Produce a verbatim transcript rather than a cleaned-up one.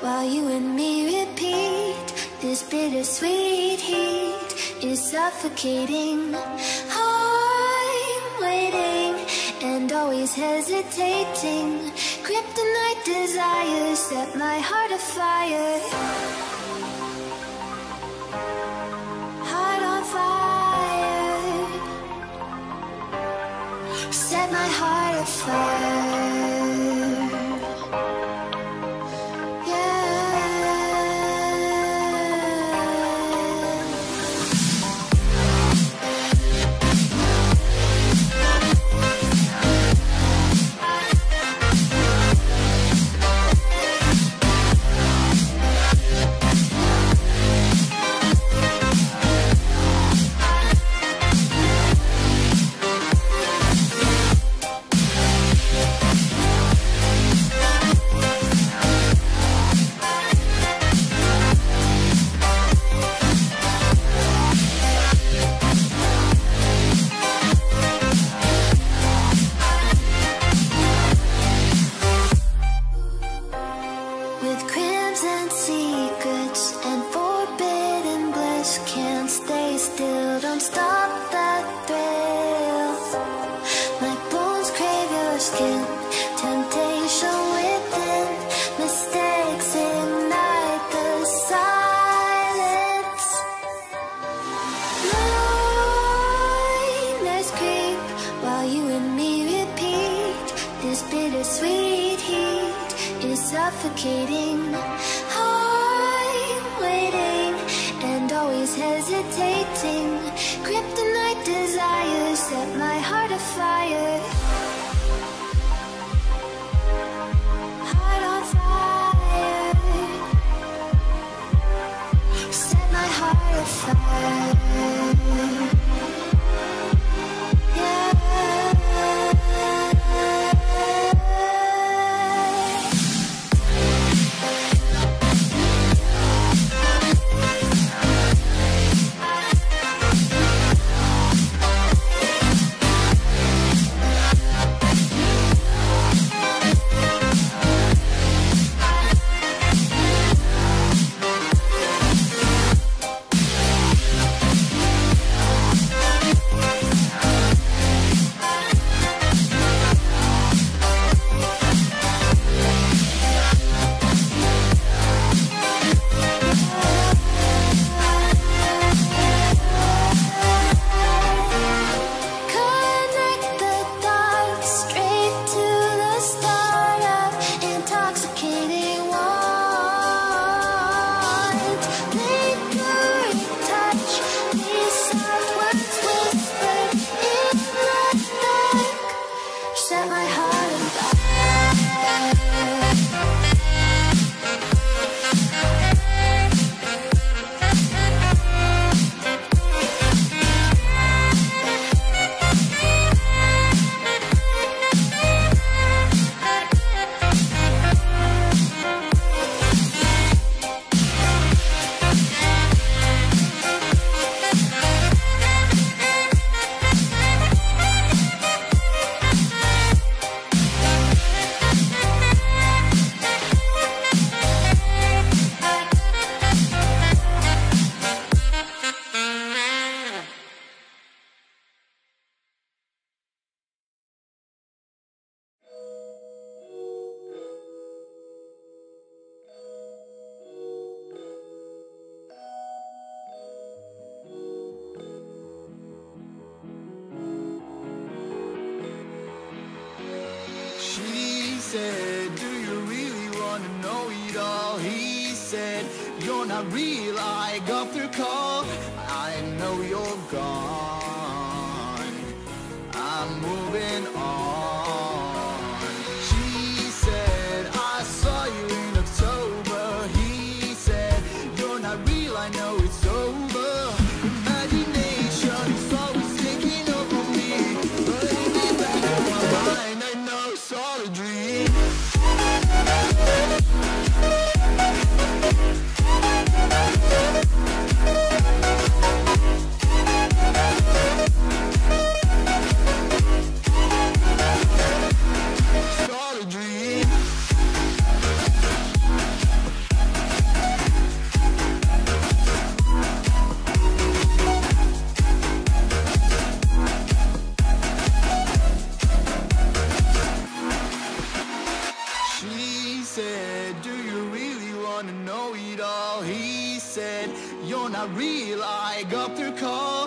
while you and me repeat. This bittersweet heat is suffocating. I'm waiting and always hesitating. Kryptonite desires set my heart afire. Heart on fire. Set my heart afire. Suffocating, I'm waiting and always hesitating. Kryptonite desires set my heart afire. Heart on fire. Set my heart afire. Now real I got their call.